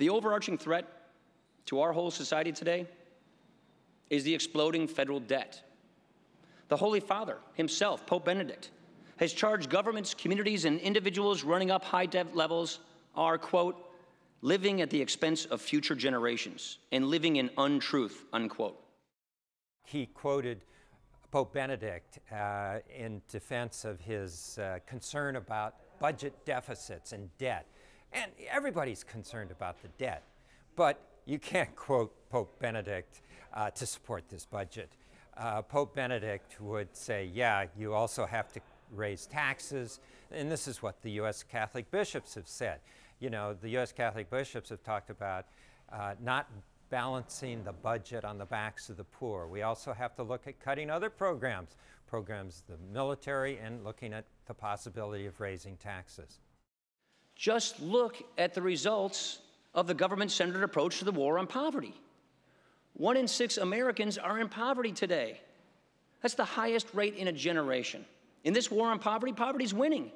The overarching threat to our whole society today is the exploding federal debt. The Holy Father himself, Pope Benedict, has charged governments, communities, and individuals running up high debt levels are, quote, living at the expense of future generations and living in untruth, unquote. He quoted Pope Benedict in defense of his concern about budget deficits and debt. And everybody's concerned about the debt, but you can't quote Pope Benedict to support this budget. Pope Benedict would say, yeah, you also have to raise taxes, and this is what the U.S. Catholic bishops have said. You know, the U.S. Catholic bishops have talked about not balancing the budget on the backs of the poor. We also have to look at cutting other programs the military, and looking at the possibility of raising taxes. Just look at the results of the government-centered approach to the war on poverty. 1 in 6 Americans are in poverty today. That's the highest rate in a generation. In this war on poverty, poverty's winning.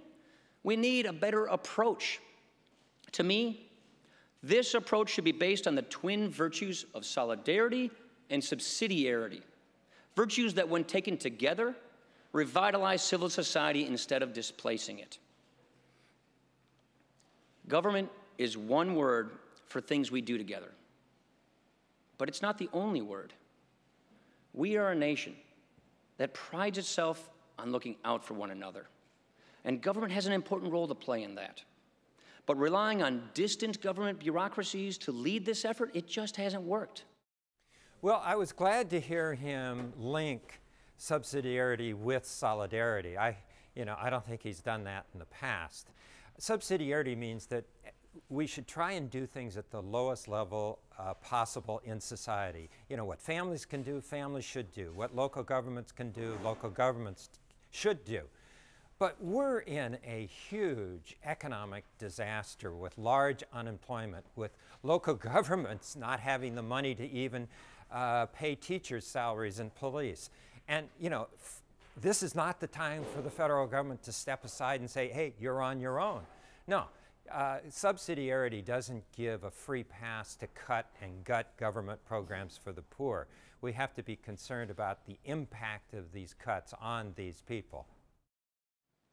We need a better approach. To me, this approach should be based on the twin virtues of solidarity and subsidiarity, virtues that, when taken together, revitalize civil society instead of displacing it. Government is one word for things we do together, but it's not the only word. We are a nation that prides itself on looking out for one another, and government has an important role to play in that. But relying on distant government bureaucracies to lead this effort, it just hasn't worked. Well, I was glad to hear him link subsidiarity with solidarity. I don't think he's done that in the past. Subsidiarity means that we should try and do things at the lowest level possible in society. You know, what families can do, families should do. What local governments can do, local governments should do. But we're in a huge economic disaster with large unemployment, with local governments not having the money to even pay teachers' salaries and police. And, you know, this is not the time for the federal government to step aside and say, hey, you're on your own. No, subsidiarity doesn't give a free pass to cut and gut government programs for the poor. We have to be concerned about the impact of these cuts on these people.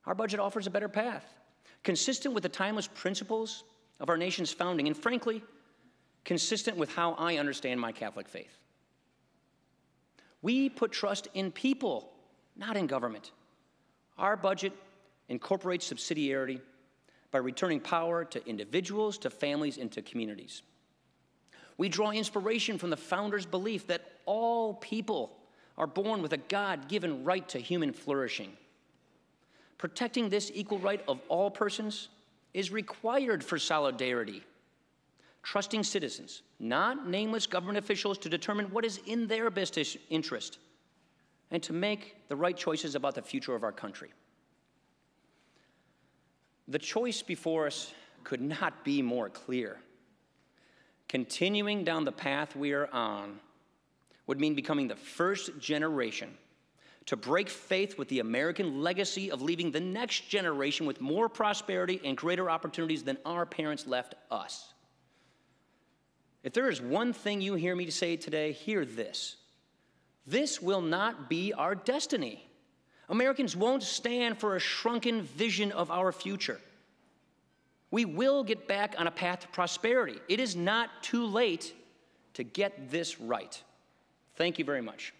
Our budget offers a better path, consistent with the timeless principles of our nation's founding, and frankly, consistent with how I understand my Catholic faith. We put trust in people, not in government. Our budget incorporates subsidiarity by returning power to individuals, to families, and to communities. We draw inspiration from the founders' belief that all people are born with a God-given right to human flourishing. Protecting this equal right of all persons is required for solidarity. Trusting citizens, not nameless government officials, to determine what is in their best interest and to make the right choices about the future of our country. The choice before us could not be more clear. Continuing down the path we are on would mean becoming the first generation to break faith with the American legacy of leaving the next generation with more prosperity and greater opportunities than our parents left us. If there is one thing you hear me say today, hear this. This will not be our destiny. Americans won't stand for a shrunken vision of our future. We will get back on a path to prosperity. It is not too late to get this right. Thank you very much.